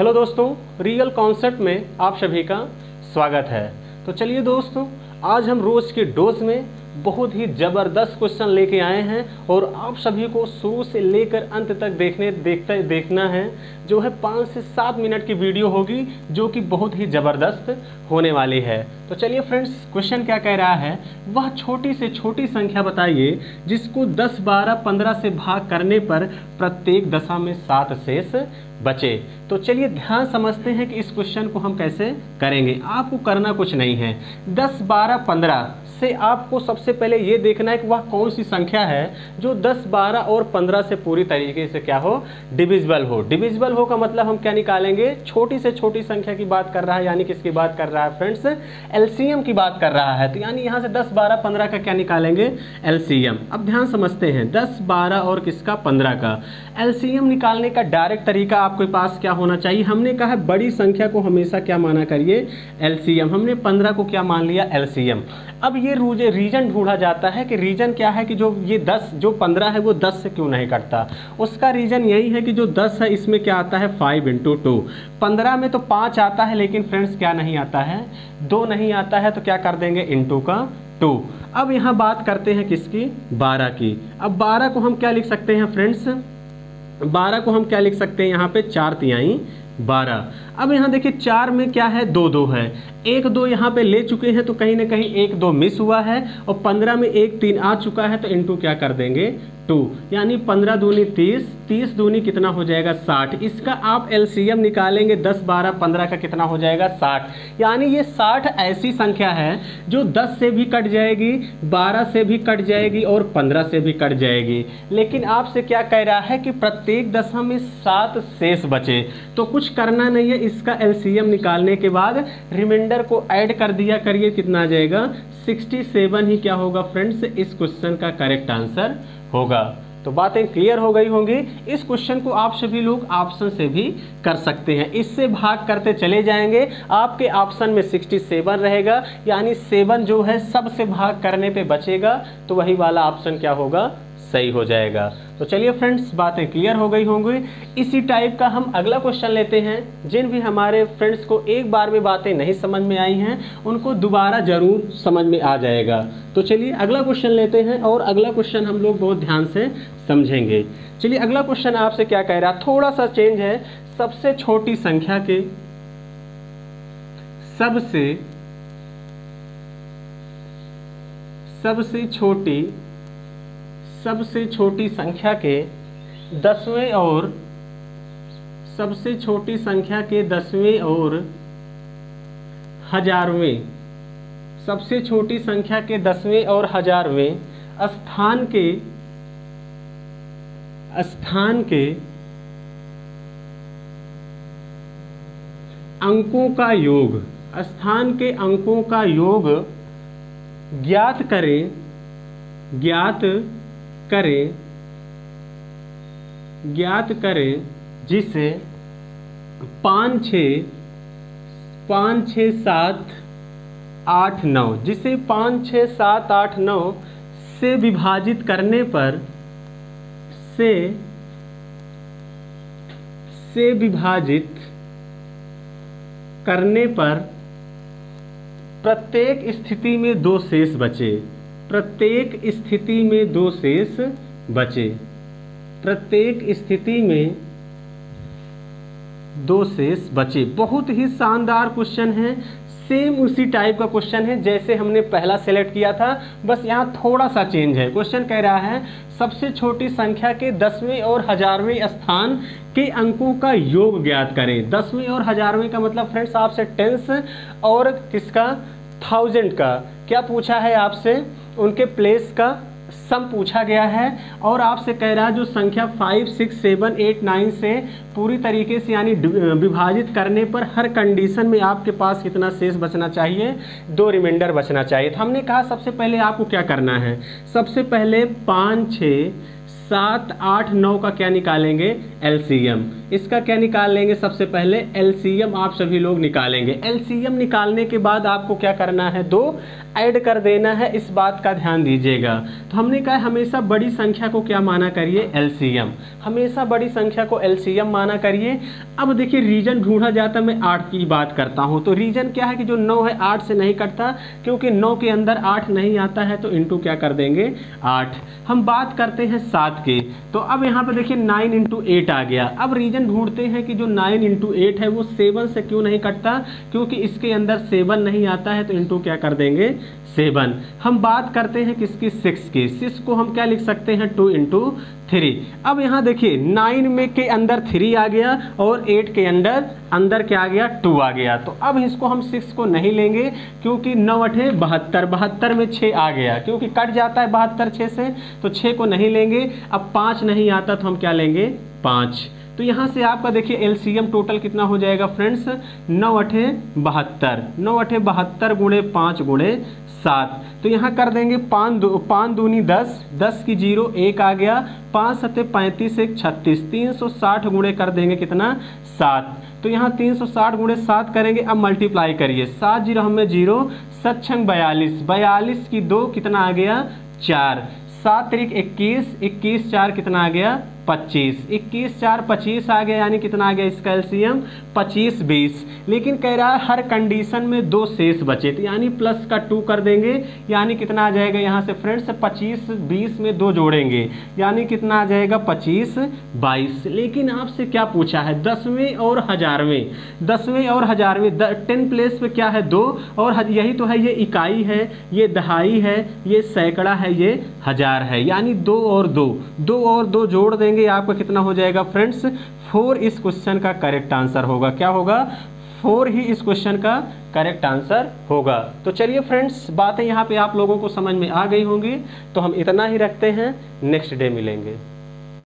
Hello दोस्तों, real concept में आप सभी का स्वागत है। तो चलिए दोस्तों, आज हम रोज़ की डोज में बहुत ही ज़बरदस्त क्वेश्चन लेके आए हैं और आप सभी को शुरू से लेकर अंत तक देखना है। जो है 5 से 7 मिनट की वीडियो होगी जो कि बहुत ही ज़बरदस्त होने वाली है। तो चलिए फ्रेंड्स, क्वेश्चन क्या कह रहा है, वह छोटी से छोटी संख्या बताइए जिसको 10, 12, 15 से भाग करने पर प्रत्येक दशा में 7 शेष बचे। तो चलिए ध्यान समझते हैं कि इस क्वेश्चन को हम कैसे करेंगे। आपको करना कुछ नहीं है, 10, 12, 15 से आपको सबसे पहले ये देखना है कि वह कौन सी संख्या है जो 10, 12 और 15 से पूरी तरीके से क्या हो, डिविजिबल हो। डिविजिबल हो का मतलब हम क्या निकालेंगे, छोटी से छोटी संख्या की बात कर रहा है, यानी किसकी बात कर रहा है फ्रेंड्स, एलसीएम की बात कर रहा है। तो यानी यहाँ से 10, 12, 15 का क्या निकालेंगे, एलसीएम। अब ध्यान समझते हैं, 10, 12 और किसका, 15 का एलसीएम निकालने का डायरेक्ट तरीका आपके पास क्या होना चाहिए। हमने कहा है बड़ी संख्या को हमेशा क्या माना करिए, एलसीएम। हमने 15 को क्या मान लिया, एलसीएम। अब ये रीजन ढूंढा जाता है कि रीजन क्या है कि जो ये 10, जो 15 है वो 10 से क्यों नहीं कटता। उसका रीजन यही है कि जो 10 है इसमें क्या आता है, 5 × 2। 15 में तो 5 आता है, लेकिन फ्रेंड्स क्या नहीं आता है, 2 नहीं आता है। तो क्या कर देंगे, इंटू का 2। अब यहाँ बात करते हैं किसकी, 12 की। अब 12 को हम क्या लिख सकते हैं फ्रेंड्स, 12 को हम क्या लिख सकते हैं यहाँ पे, 4 तिहाई 12। अब यहाँ देखिए 4 में क्या है, 2 2 है। 1 2 यहाँ पे ले चुके हैं तो कहीं ना कहीं 1 2 मिस हुआ है, और 15 में 1 3 आ चुका है तो इनटू क्या कर देंगे, 2। यानी 15 दूनी 30, 30 दूनी कितना हो जाएगा, 60। इसका आप एलसीएम निकालेंगे, 10 12 15 का कितना हो जाएगा, 60। यानी ये 60 ऐसी संख्या है जो 10 से भी कट जाएगी, 12 से भी कट जाएगी और 15 से भी कट जाएगी। लेकिन आपसे क्या कह रहा है कि प्रत्येक दशा में 7 शेष बचे। तो कुछ करना नहीं है, इसका एलसीएम निकालने के बाद रिमाइंडर को ऐड कर दिया करिए, कितना आ जाएगा, 67 ही क्या होगा फ्रेंड्स, इस क्वेश्चन का करेक्ट आंसर होगा। तो बातें क्लियर हो गई होंगी। इस क्वेश्चन को आप सभी लोग ऑप्शन से भी कर सकते हैं, इससे भाग करते चले जाएंगे। आपके ऑप्शन में 67 रहेगा, यानी 7 जो है सबसे भाग करने पे बचेगा, तो वही वाला ऑप्शन क्या होगा, सही हो जाएगा। तो चलिए फ्रेंड्स, बातें क्लियर हो गई होंगी। इसी टाइप का हम अगला क्वेश्चन लेते हैं। जिन भी हमारे फ्रेंड्स को एक बार में बातें नहीं समझ में आई हैं उनको दोबारा ज़रूर समझ में आ जाएगा। तो चलिए अगला क्वेश्चन लेते हैं, और अगला क्वेश्चन हम लोग बहुत ध्यान से समझेंगे। चलिए अगला क्वेश्चन आपसे क्या कह रहा है, थोड़ा सा चेंज है। सबसे छोटी संख्या के सबसे छोटी संख्या के 10वें और सबसे छोटी संख्या के 10वें और 1000वें, सबसे छोटी संख्या के 10वें और 1000वें स्थान के अंकों का योग, स्थान के अंकों का योग ज्ञात करें जिसे 5 6 7 8 9 जिसे 5 6 7 8 9 से विभाजित करने पर प्रत्येक स्थिति में 2 शेष बचे। प्रत्येक स्थिति में 2 शेष बचे। बहुत ही शानदार क्वेश्चन है। सेम उसी टाइप का क्वेश्चन है जैसे हमने पहला सेलेक्ट किया था, बस यहाँ थोड़ा सा चेंज है। क्वेश्चन कह रहा है सबसे छोटी संख्या के 10वें और 1000वें स्थान के अंकों का योग ज्ञात करें। 10वें और 1000वें का मतलब फ्रेंड्स आपसे 10 और किसका, 1000 का क्या पूछा है आपसे, उनके प्लेस का सम पूछा गया है। और आपसे कह रहा है जो संख्या 5 6 7 8 9 से पूरी तरीके से यानी विभाजित करने पर हर कंडीशन में आपके पास कितना शेष बचना चाहिए, 2 रिमाइंडर बचना चाहिए। तो हमने कहा सबसे पहले आपको क्या करना है, सबसे पहले 5 6 सात आठ नौ का क्या निकालेंगे एलसीएम। इसका क्या निकालेंगे, सबसे पहले एलसीएम आप सभी लोग निकालेंगे। एलसीएम निकालने के बाद आपको क्या करना है, दो ऐड कर देना है, इस बात का ध्यान दीजिएगा। तो हमने कहा हमेशा बड़ी संख्या को क्या माना करिए, एलसीएम। हमेशा बड़ी संख्या को एलसीएम माना करिए। अब देखिए रीजन ढूंढा जाता, मैं आठ की बात करता हूँ। तो रीजन क्या है कि जो नौ है आठ से नहीं कटता, क्योंकि नौ के अंदर आठ नहीं आता है, तो इंटू क्या कर देंगे आठ। हम बात करते हैं सात के, तो अब यहाँ पे देखिए 9 इंटू 8 आ गया। अब रीजन ढूंढते हैं कि जो 9 इंटू 8 है वो 7 से क्यों नहीं कटता, क्योंकि इसके अंदर 7 नहीं आता है, तो इंटू क्या कर देंगे 7। हम बात करते हैं किसकी, 6 की। 6 को हम क्या लिख सकते हैं, 2 इंटू 3। अब यहाँ देखिए 9 में के अंदर 3 आ गया और 8 के अंदर क्या आ गया, 2 आ गया। तो अब इसको हम 6 को नहीं लेंगे, क्योंकि 9 अठे 72, 72 में 6 आ गया, क्योंकि कट जाता है 72 6 से, तो 6 को नहीं लेंगे। अब 5 नहीं आता तो हम क्या लेंगे 5। तो यहाँ से आपका देखिए एलसीएम टोटल कितना हो जाएगा फ्रेंड्स, 9 अठे 72, 9 अठे 72 गुणे 5 गुणे 7। तो यहाँ कर देंगे 5 दूनी 10, 10 की 0 1 आ गया, 5 सते 35 1 36, 360 गुणे कर देंगे कितना 7। तो यहाँ 360 गुणे 7 करेंगे। अब मल्टीप्लाई करिए, 7 0 हमें 0 7 42, 42 की 2 कितना आ गया 4, 7 3 21, 21 4 कितना आ गया 25, 21 4 25 आ गया, यानी कितना आ गया इसका एलसीएम 25 20। लेकिन कह रहा है हर कंडीशन में 2 शेष बचे, तो यानी प्लस का 2 कर देंगे, यानी कितना आ जाएगा यहाँ से फ्रेंड्स 25 20 में 2 जोड़ेंगे, यानी कितना आ जाएगा 25 22। लेकिन आपसे क्या पूछा है, 10वें और 1000वें, 10वें और 1000वें, 10 प्लेस पे क्या है 2, और यही तो है, ये इकाई है, ये दहाई है, ये सैकड़ा है, ये 1000 है, यानी 2 और 2 जोड़ देंगे, आपका कितना हो जाएगा फ्रेंड्स 4। इस क्वेश्चन का करेक्ट आंसर होगा, क्या होगा 4 ही इस क्वेश्चन का करेक्ट आंसर होगा। तो चलिए फ्रेंड्स, बातें यहाँ पे आप लोगों को समझ में आ गई होंगी, तो हम इतना ही रखते हैं, नेक्स्ट डे मिलेंगे।